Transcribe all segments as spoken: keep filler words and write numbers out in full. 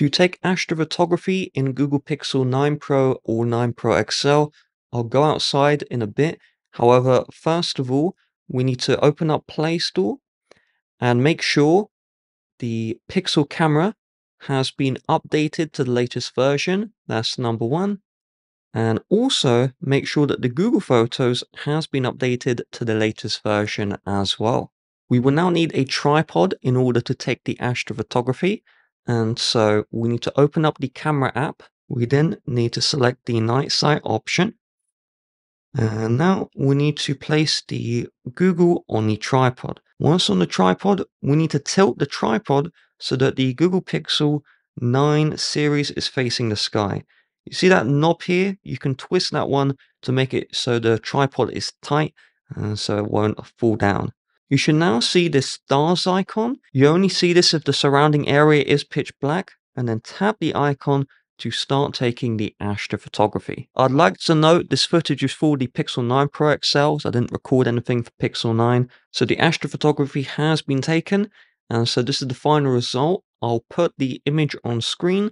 To take astrophotography in Google Pixel nine Pro or nine Pro X L, I'll go outside in a bit. However, first of all, we need to open up Play Store and make sure the Pixel camera has been updated to the latest version. That's number one. And also make sure that the Google Photos has been updated to the latest version as well. We will now need a tripod in order to take the astrophotography. And so we need to open up the camera app. We then need to select the night sight option. And now we need to place the Google on the tripod. Once on the tripod, we need to tilt the tripod so that the Google Pixel nine series is facing the sky. You see that knob here? You can twist that one to make it so the tripod is tight and so it won't fall down. You should now see this stars icon. You only see this if the surrounding area is pitch black, and then tap the icon to start taking the astrophotography. I'd like to note this footage is for the Pixel nine Pro X L, so I didn't record anything for Pixel nine. So the astrophotography has been taken, and so this is the final result. I'll put the image on screen.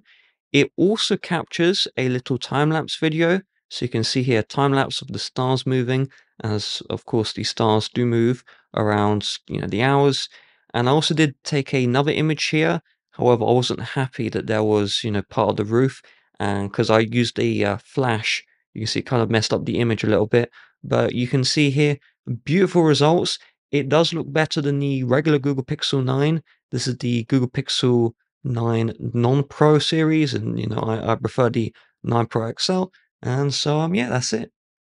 It also captures a little time-lapse video, so you can see here time-lapse of the stars moving, as of course the stars do move around, you know, the hours. And I also did take another image here. However, I wasn't happy that there was, you know, part of the roof, and because I used a uh, flash, you can see it kind of messed up the image a little bit. But you can see here beautiful results. It does look better than the regular Google Pixel nine. This is the Google Pixel nine non-Pro series, and you know I, I prefer the nine Pro X L. And so um yeah, that's it.